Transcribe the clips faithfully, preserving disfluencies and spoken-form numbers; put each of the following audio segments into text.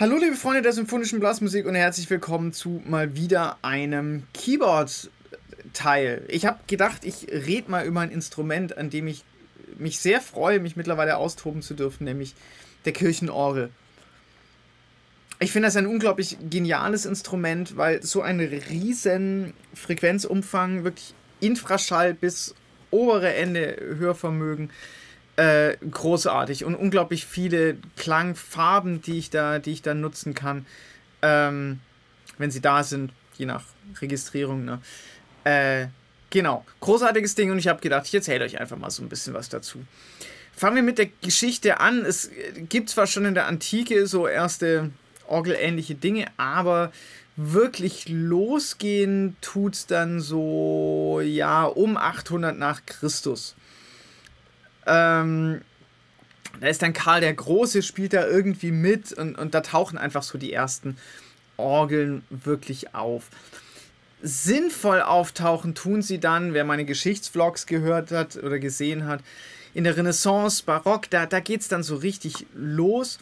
Hallo liebe Freunde der symphonischen Blasmusik und herzlich willkommen zu mal wieder einem Keyboard-Teil. Ich habe gedacht, ich rede mal über ein Instrument, an dem ich mich sehr freue, mich mittlerweile austoben zu dürfen, nämlich der Kirchenorgel. Ich finde das ein unglaublich geniales Instrument, weil so ein riesen Frequenzumfang, wirklich Infraschall bis obere Ende Hörvermögen, Äh, großartig und unglaublich viele Klangfarben, die ich da, die ich da nutzen kann, ähm, wenn sie da sind, je nach Registrierung. Ne? Äh, genau, großartiges Ding und ich habe gedacht, ich erzähle euch einfach mal so ein bisschen was dazu. Fangen wir mit der Geschichte an. Es gibt zwar schon in der Antike so erste orgelähnliche Dinge, aber wirklich losgehen tut es dann so, ja, um achthundert nach Christus. Ähm, da ist dann Karl der Große, spielt da irgendwie mit und, und da tauchen einfach so die ersten Orgeln wirklich auf. Sinnvoll auftauchen tun sie dann, wer meine Geschichtsvlogs gehört hat oder gesehen hat, in der Renaissance, Barock, da, da geht es dann so richtig los,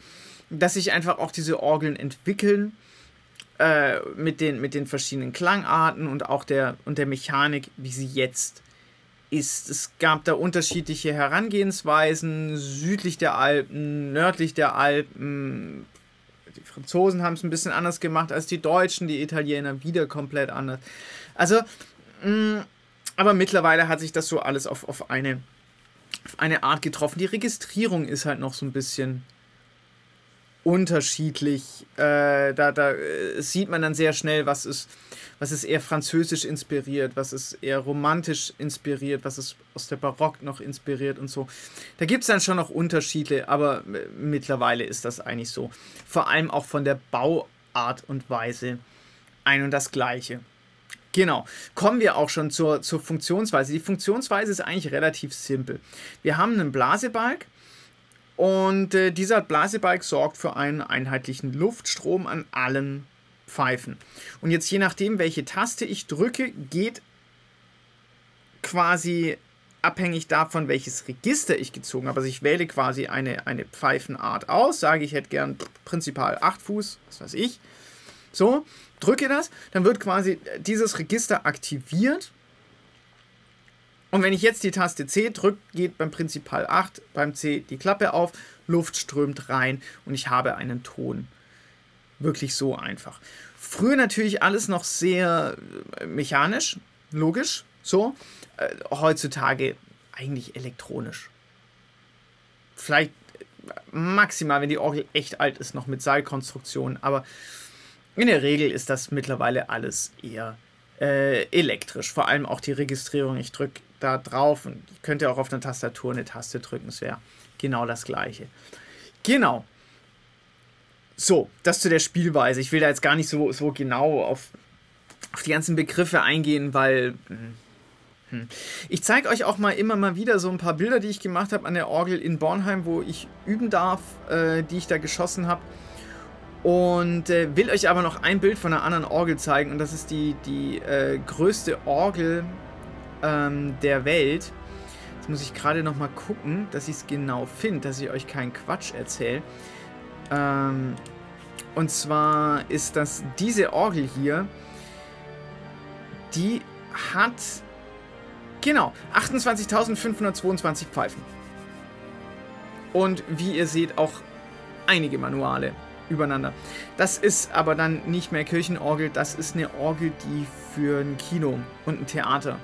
dass sich einfach auch diese Orgeln entwickeln äh, mit den, mit den verschiedenen Klangarten und auch der, und der Mechanik, wie sie jetzt ist. Es gab da unterschiedliche Herangehensweisen, südlich der Alpen, nördlich der Alpen. Die Franzosen haben es ein bisschen anders gemacht als die Deutschen, die Italiener wieder komplett anders. Also, mh, aber mittlerweile hat sich das so alles auf, auf, eine, auf eine Art getroffen. Die Registrierung ist halt noch so ein bisschen unterschiedlich. Äh, da da äh, sieht man dann sehr schnell, was ist, was ist eher französisch inspiriert, was ist eher romantisch inspiriert, was ist aus der Barock noch inspiriert und so. Da gibt es dann schon noch Unterschiede, aber mittlerweile ist das eigentlich so. Vor allem auch von der Bauart und Weise ein und das Gleiche. Genau. Kommen wir auch schon zur, zur Funktionsweise. Die Funktionsweise ist eigentlich relativ simpel. Wir haben einen Blasebalg. Und äh, dieser Blasebalg sorgt für einen einheitlichen Luftstrom an allen Pfeifen. Und jetzt je nachdem, welche Taste ich drücke, geht quasi abhängig davon, welches Register ich gezogen habe. Also ich wähle quasi eine, eine Pfeifenart aus, sage ich hätte gern Prinzipal acht Fuß, was weiß ich. So, drücke das, dann wird quasi dieses Register aktiviert. Und wenn ich jetzt die Taste C drücke, geht beim Prinzipal acht, beim C die Klappe auf, Luft strömt rein und ich habe einen Ton. Wirklich so einfach. Früher natürlich alles noch sehr mechanisch, logisch, so. Äh, heutzutage eigentlich elektronisch. Vielleicht maximal, wenn die Orgel echt alt ist, noch mit Seilkonstruktionen, aber in der Regel ist das mittlerweile alles eher äh, elektrisch. Vor allem auch die Registrierung. Ich drücke da drauf und könnt ihr auch auf der Tastatur eine Taste drücken, es wäre genau das Gleiche. Genau. So, das zu der Spielweise. Ich will da jetzt gar nicht so, so genau auf, auf die ganzen Begriffe eingehen, weil hm. Ich zeige euch auch mal immer mal wieder so ein paar Bilder, die ich gemacht habe an der Orgel in Bornheim, wo ich üben darf, äh, die ich da geschossen habe. Und äh, will euch aber noch ein Bild von einer anderen Orgel zeigen und das ist die, die äh, größte Orgel der Welt. Jetzt muss ich gerade noch mal gucken, dass ich es genau finde, dass ich euch keinen Quatsch erzähle. Ähm, und zwar ist das diese Orgel hier, die hat genau achtundzwanzigtausendfünfhundertzweiundzwanzig Pfeifen. Und wie ihr seht, auch einige Manuale übereinander. Das ist aber dann nicht mehr Kirchenorgel, das ist eine Orgel, die für ein Kino und ein Theater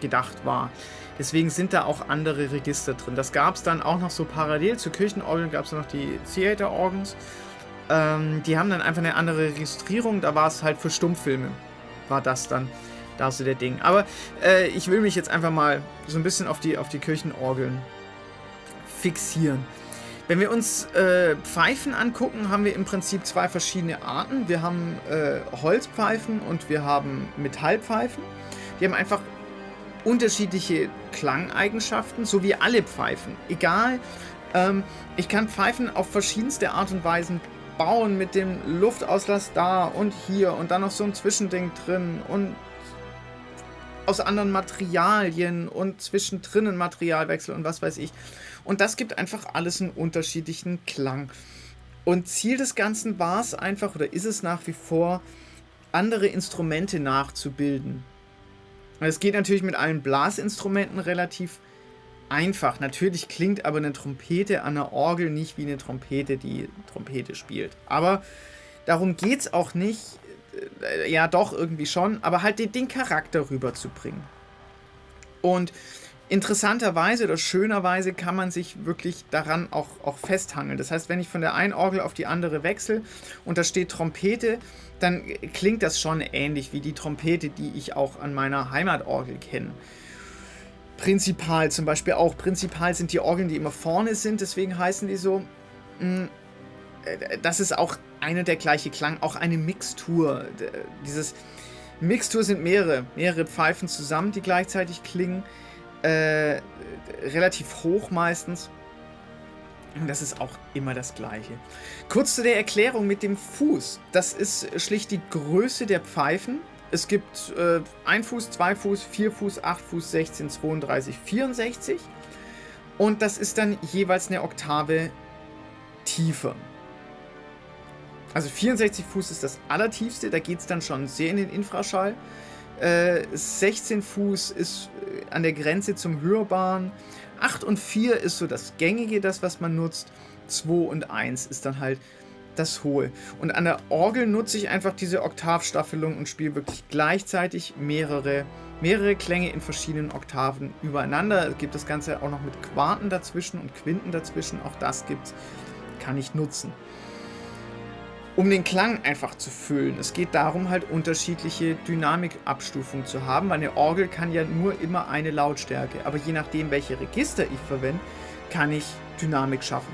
gedacht war. Deswegen sind da auch andere Register drin. Das gab es dann auch noch so parallel zu Kirchenorgeln, gab es noch die Theater Organs. Ähm, die haben dann einfach eine andere Registrierung. Da war es halt für Stummfilme. War das dann da so der Ding. Aber äh, ich will mich jetzt einfach mal so ein bisschen auf die, auf die Kirchenorgeln fixieren. Wenn wir uns äh, Pfeifen angucken, haben wir im Prinzip zwei verschiedene Arten. Wir haben äh, Holzpfeifen und wir haben Metallpfeifen. Die haben einfach unterschiedliche Klangeigenschaften, so wie alle Pfeifen. Egal, ähm, ich kann Pfeifen auf verschiedenste Art und Weisen bauen, mit dem Luftauslass da und hier und dann noch so ein Zwischending drin und aus anderen Materialien und zwischendrin ein Materialwechsel und was weiß ich. Und das gibt einfach alles einen unterschiedlichen Klang. Und Ziel des Ganzen war es einfach, oder ist es nach wie vor, andere Instrumente nachzubilden. Es geht natürlich mit allen Blasinstrumenten relativ einfach. Natürlich klingt aber eine Trompete an der Orgel nicht wie eine Trompete, die Trompete spielt. Aber darum geht es auch nicht. Ja, doch, irgendwie schon. Aber halt den, den Charakter rüberzubringen. Und interessanterweise oder schönerweise kann man sich wirklich daran auch, auch festhangeln. Das heißt, wenn ich von der einen Orgel auf die andere wechsle und da steht Trompete, dann klingt das schon ähnlich wie die Trompete, die ich auch an meiner Heimatorgel kenne. Prinzipal zum Beispiel auch. Prinzipal sind die Orgeln, die immer vorne sind, deswegen heißen die so. Das ist auch eine der gleiche Klang, auch eine Mixtur. Dieses Mixtur sind mehrere, mehrere Pfeifen zusammen, die gleichzeitig klingen. Äh, relativ hoch meistens. Das ist auch immer das Gleiche. Kurz zu der Erklärung mit dem Fuß. Das ist schlicht die Größe der Pfeifen. Es gibt äh, ein Fuß, zwei Fuß, vier Fuß, acht Fuß, sechzehn, zweiunddreißig, vierundsechzig. Und das ist dann jeweils eine Oktave tiefer. Also vierundsechzig Fuß ist das allertiefste. Da geht es dann schon sehr in den Infraschall. sechzehn Fuß ist an der Grenze zum Hörbaren. acht und vier ist so das Gängige, das, was man nutzt. zwei und eins ist dann halt das Hohe. Und an der Orgel nutze ich einfach diese Oktavstaffelung und spiele wirklich gleichzeitig mehrere, mehrere Klänge in verschiedenen Oktaven übereinander. Es gibt das Ganze auch noch mit Quarten dazwischen und Quinten dazwischen. Auch das gibt's, kann ich nutzen, um den Klang einfach zu füllen. Es geht darum, halt unterschiedliche Dynamikabstufungen zu haben, weil eine Orgel kann ja nur immer eine Lautstärke. Aber je nachdem, welche Register ich verwende, kann ich Dynamik schaffen.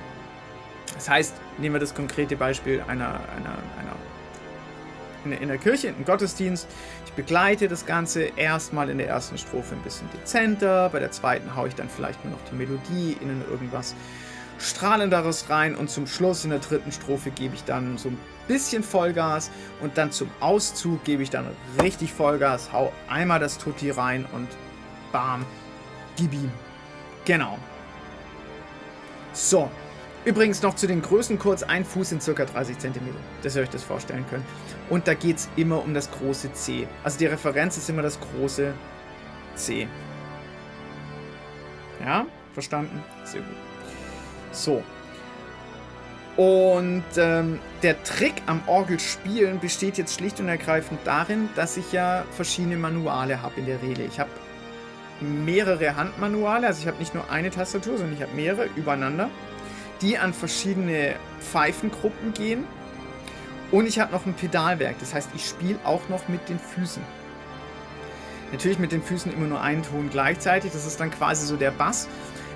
Das heißt, nehmen wir das konkrete Beispiel einer, einer, einer in der Kirche, im Gottesdienst. Ich begleite das Ganze erstmal in der ersten Strophe ein bisschen dezenter, bei der zweiten haue ich dann vielleicht nur noch die Melodie in irgendwas Strahlenderes rein und zum Schluss in der dritten Strophe gebe ich dann so ein bisschen Vollgas und dann zum Auszug gebe ich dann richtig Vollgas, hau einmal das Tutti rein und bam, gib ihm. Genau. So, übrigens noch zu den Größen kurz, ein Fuß sind ca. dreißig Zentimeter, dass ihr euch das vorstellen könnt. Und da geht es immer um das große C. Also die Referenz ist immer das große C. Ja, verstanden? Sehr gut. So. Und ähm, der Trick am Orgelspielen besteht jetzt schlicht und ergreifend darin, dass ich ja verschiedene Manuale habe in der Regel. Ich habe mehrere Handmanuale, also ich habe nicht nur eine Tastatur, sondern ich habe mehrere übereinander, die an verschiedene Pfeifengruppen gehen. Und ich habe noch ein Pedalwerk, das heißt, ich spiele auch noch mit den Füßen. Natürlich mit den Füßen immer nur einen Ton gleichzeitig, das ist dann quasi so der Bass.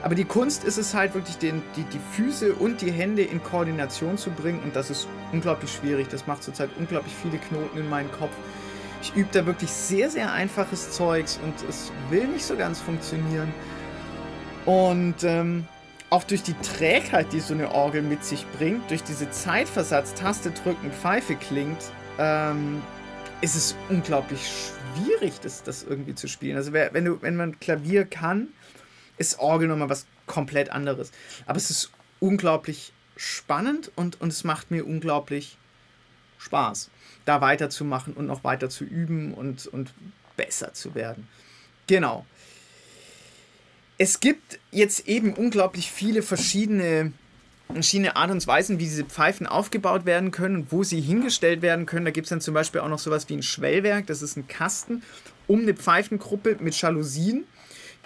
Aber die Kunst ist es halt wirklich, den, die, die Füße und die Hände in Koordination zu bringen. Und das ist unglaublich schwierig. Das macht zurzeit unglaublich viele Knoten in meinem Kopf. Ich übe da wirklich sehr, sehr einfaches Zeugs und es will nicht so ganz funktionieren. Und ähm, auch durch die Trägheit, die so eine Orgel mit sich bringt, durch diese Zeitversatz, Taste drücken, Pfeife klingt, ähm, ist es unglaublich schwierig, das, das irgendwie zu spielen. Also wer, wenn, du, wenn man Klavier kann, ist Orgel nochmal was komplett anderes. Aber es ist unglaublich spannend und, und es macht mir unglaublich Spaß, da weiterzumachen und noch weiter zu üben und, und besser zu werden. Genau. Es gibt jetzt eben unglaublich viele verschiedene, verschiedene Art und Weisen, wie diese Pfeifen aufgebaut werden können und wo sie hingestellt werden können. Da gibt es dann zum Beispiel auch noch sowas wie ein Schwellwerk. Das ist ein Kasten um eine Pfeifengruppe mit Jalousien,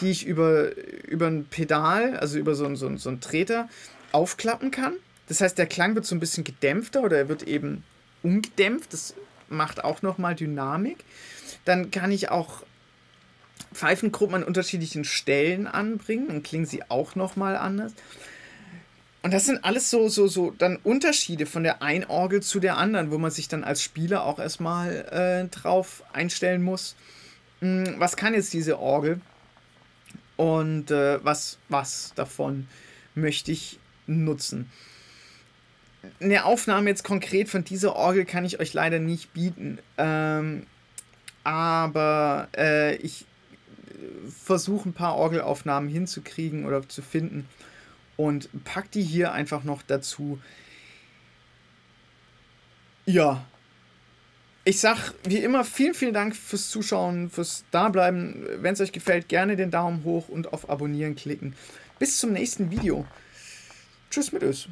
die ich über, über ein Pedal, also über so einen, so einen, so einen Treter, aufklappen kann. Das heißt, der Klang wird so ein bisschen gedämpfter oder er wird eben ungedämpft. Das macht auch nochmal Dynamik. Dann kann ich auch Pfeifengruppen an unterschiedlichen Stellen anbringen. Dann klingen sie auch nochmal anders. Und das sind alles so, so, so dann Unterschiede von der einen Orgel zu der anderen, wo man sich dann als Spieler auch erstmal äh, drauf einstellen muss. Hm, was kann jetzt diese Orgel? Und äh, was, was davon möchte ich nutzen? Eine Aufnahme jetzt konkret von dieser Orgel kann ich euch leider nicht bieten. Ähm, aber äh, ich versuche ein paar Orgelaufnahmen hinzukriegen oder zu finden und pack die hier einfach noch dazu. Ja. Ich sag wie immer vielen, vielen Dank fürs Zuschauen, fürs Dableiben. Wenn es euch gefällt, gerne den Daumen hoch und auf Abonnieren klicken. Bis zum nächsten Video. Tschüss mit Ös.